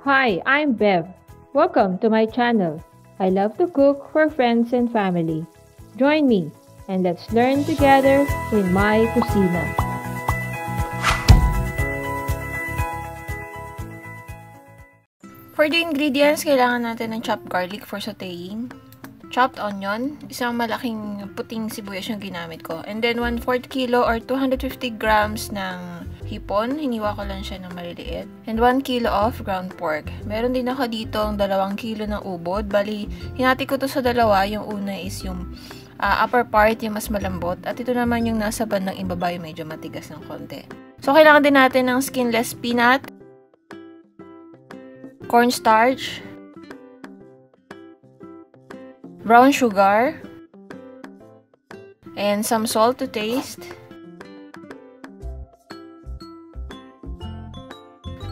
Hi, I'm Bev. Welcome to my channel. I love to cook for friends and family. Join me and let's learn together in my kusina. For the ingredients, kailangan natin ng chopped garlic for sautéing, chopped onion, isang malaking puting sibuyas yung ginamit ko, and then 1/4 kilo or 250 grams ng hipon, hiniwa ko lang siya ng maliliit. And 1 kilo of ground pork. Meron din ako dito ang 2 kilo ng ubod. Bali, hinati ko to sa dalawa. Yung una is yung upper part, yung mas malambot. At ito naman yung nasa bandang ibaba, yung medyo matigas ng konti. So, kailangan din natin ng skinless peanut, cornstarch, brown sugar, and some salt to taste.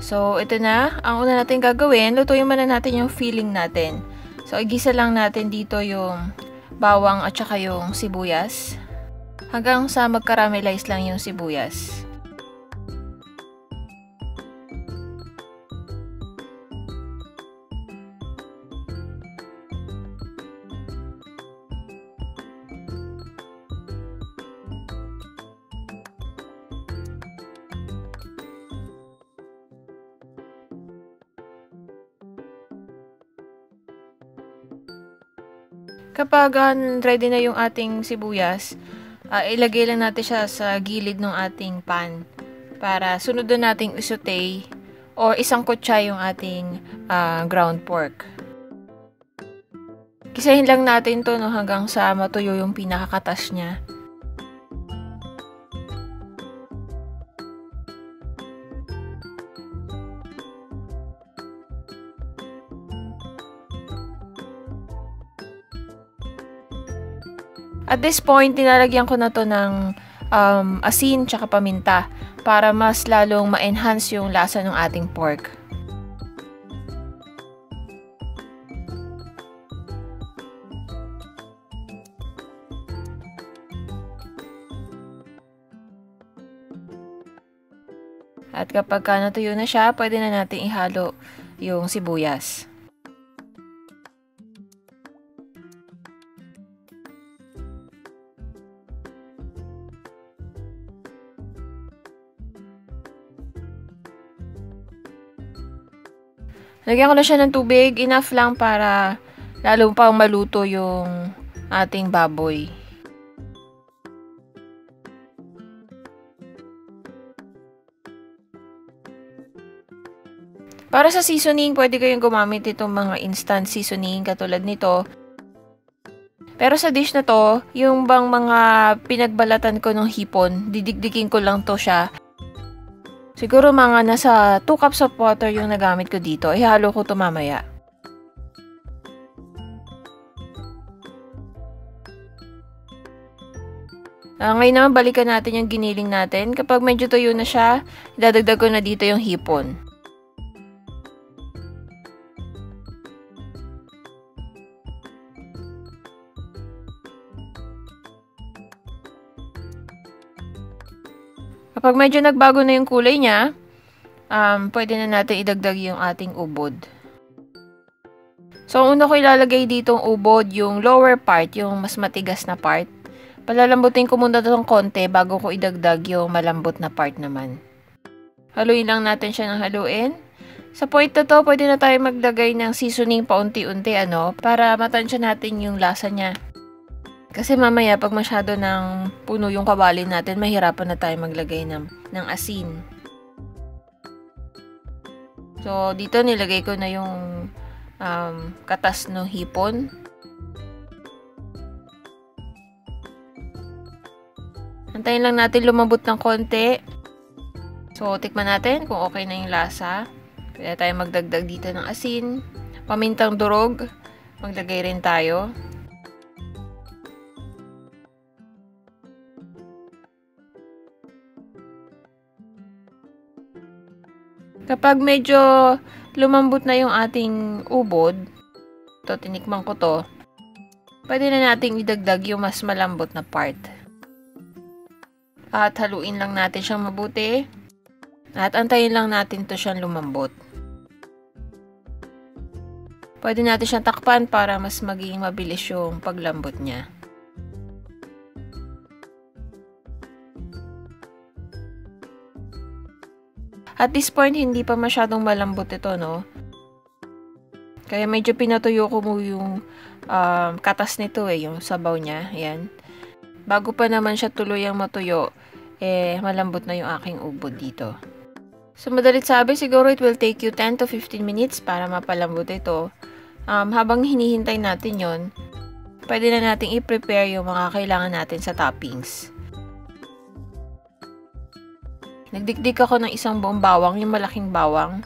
So, ito na. Ang una natin gagawin, lutuin muna natin yung filling natin. So, igisa lang natin dito yung bawang at saka yung sibuyas. Hanggang sa mag-caramelize lang yung sibuyas. Kapag ready na yung ating sibuyas, ilagay lang natin siya sa gilid ng ating pan para sunod na nating isote or isang kutsay yung ating ground pork. Kisahin lang natin to no, hanggang sa matuyo yung pinakakatas niya. At this point, nilalagyan ko na to ng asin tsaka paminta para mas lalong ma-enhance yung lasa ng ating pork. At kapag natuyo na siya, pwede na natin ihalo yung sibuyas. Lagyan ko na siya ng tubig, enough lang para lalo pang maluto yung ating baboy. Para sa seasoning, pwede kayong gumamit itong mga instant seasoning katulad nito. Pero sa dish na to, yung bang mga pinagbalatan ko ng hipon, didikdikin ko lang to siya. Siguro mga nasa 2 cups of water yung nagamit ko dito. Ihalo ko ito mamaya. Ngayon naman, balikan natin yung giniling natin. Kapag medyo tuyo na siya, dadagdag ko na dito yung hipon. Kapag medyo nagbago na yung kulay niya, pwede na natin idagdag yung ating ubod. So, una ko ilalagay dito ang ubod, yung lower part, yung mas matigas na part. Palalambutin ko muna itong konti bago ko idagdag yung malambot na part naman. Haluin lang natin siya ng haluin. Sa point na to, pwede na tayo maglagay ng seasoning paunti-unti, para matansya natin yung lasa niya. Kasi mamaya, pag masyado ng puno yung kawali natin, mahirapan na tayo maglagay ng asin. So, dito nilagay ko na yung katas ng hipon. Antayin lang natin lumambot ng konti. So, tikman natin kung okay na yung lasa. Kaya tayo magdagdag dito ng asin. Pamintang durog, maglagay rin tayo. Kapag medyo lumambot na yung ating ubod, ito, tinikman ko to, pwede na natin idagdag yung mas malambot na part. At haluin lang natin siyang mabuti. At antayin lang natin to siyang lumambot. Pwede natin siyang takpan para mas maging mabilis yung paglambot niya. At this point, hindi pa masyadong malambot ito, no? Kaya medyo pinatuyo ko mo yung katas nito, eh, yung sabaw niya. Ayan. Bago pa naman siya tuluyang matuyo, eh, malambot na yung aking ubod dito. So, madalit sabi, siguro it will take you 10 to 15 minutes para mapalambot ito. Habang hinihintay natin yon, pwede na natin i-prepare yung mga kailangan natin sa toppings. Nagdikdik ako ng isang buong bawang, yung malaking bawang.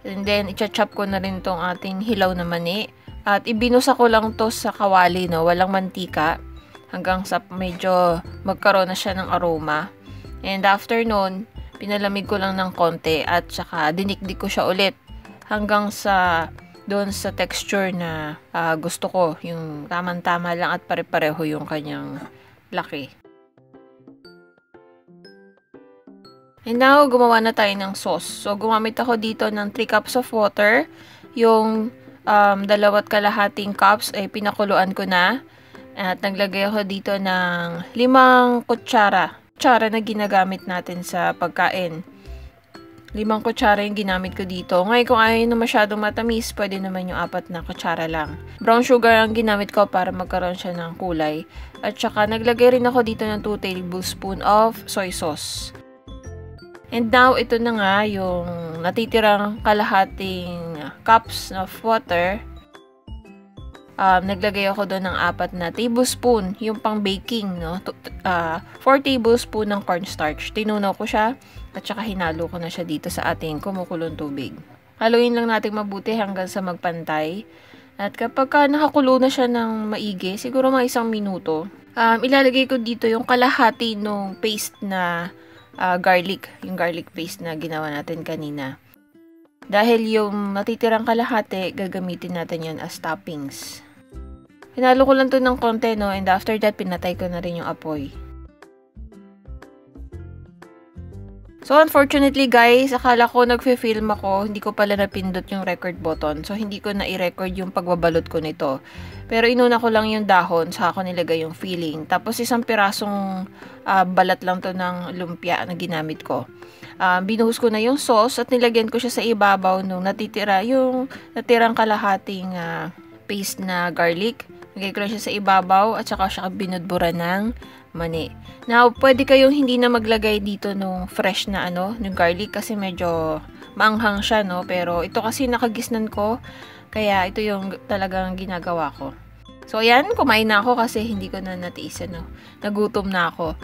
And then, i-chop ko na rin tong ating hilaw na mani. At ibinusa ko lang to sa kawali, no? Walang mantika. Hanggang sa medyo magkaroon na siya ng aroma. And after nun, pinalamig ko lang ng konti. At saka dinikdik ko siya ulit. Hanggang sa doon sa texture na gusto ko. Yung tamang-tama lang at pare-pareho yung kanyang laki. And now, gumawa na tayo ng sauce. So, gumamit ako dito ng 3 cups of water. Yung 2 1/2 cups ay pinakuluan ko na. At naglagay ako dito ng 5 kutsara. Kutsara na ginagamit natin sa pagkain. 5 kutsara yung ginamit ko dito. Ngayon, kung ayaw na masyadong matamis, pwede naman yung 4 na kutsara lang. Brown sugar ang ginamit ko para magkaroon siya ng kulay. At saka, naglagay rin ako dito ng 2 tablespoon of soy sauce. And now, ito na nga yung natitirang 1/2 cups of water. Naglagay ako doon ng 4 na tablespoon, yung pang baking, no? 4 tablespoon ng cornstarch. Tinunaw ko siya at saka hinalo ko na siya dito sa ating kumukulong tubig. Haluin lang natin mabuti hanggang sa magpantay. At kapag nakakulo na siya ng maigi, siguro mga 1 minuto, ilalagay ko dito yung 1/2 ng paste na garlic, yung garlic paste na ginawa natin kanina. Dahil yung natitirang 1/2, gagamitin natin yun as toppings. Hinalo ko lang to ng konti, no? And after that, pinatay ko na rin yung apoy. So, unfortunately guys, akala ko nagfe-film ako, hindi ko pala napindot yung record button. So, hindi ko na i-record yung pagbabalot ko nito. Pero inuna ko lang yung dahon, saka ko nilagay yung filling. Tapos, 1 pirasong balat lang to ng lumpia na ginamit ko. Binuhos ko na yung sauce at nilagyan ko siya sa ibabaw nung natitira yung natirang 1/2 paste na garlic. Nagay ko siya sa ibabaw at saka siya binudbura ng mani. Now, pwede kayong hindi na maglagay dito nung fresh na nung garlic kasi medyo maanghang siya, no? Pero ito kasi nakagisnan ko, kaya ito yung talagang ginagawa ko. So, ayan, kumain na ako kasi hindi ko na natiisan, no? Nagutom na ako.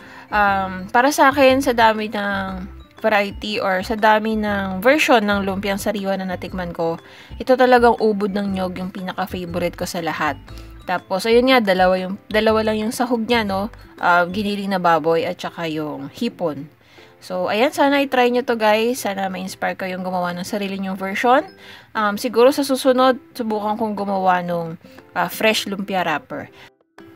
Para sa akin, sa dami ng variety or sa dami ng version ng lumpiang sariwa na natikman ko, ito talagang ubod ng niyog yung pinaka-favorite ko sa lahat. Tapos, ayun nga, dalawa lang yung sahog niya, no? Giniling na baboy at saka yung hipon. So, ayan, sana i-try nyo to guys. Sana ma-inspire kayong gumawa ng sarili nyong version. Siguro sa susunod, subukan kong gumawa ng fresh lumpia wrapper.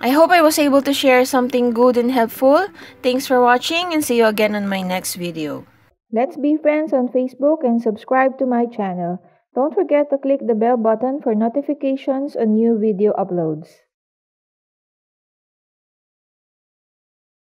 I hope I was able to share something good and helpful. Thanks for watching and see you again on my next video. Let's be friends on Facebook and subscribe to my channel. Don't forget to click the bell button for notifications on new video uploads.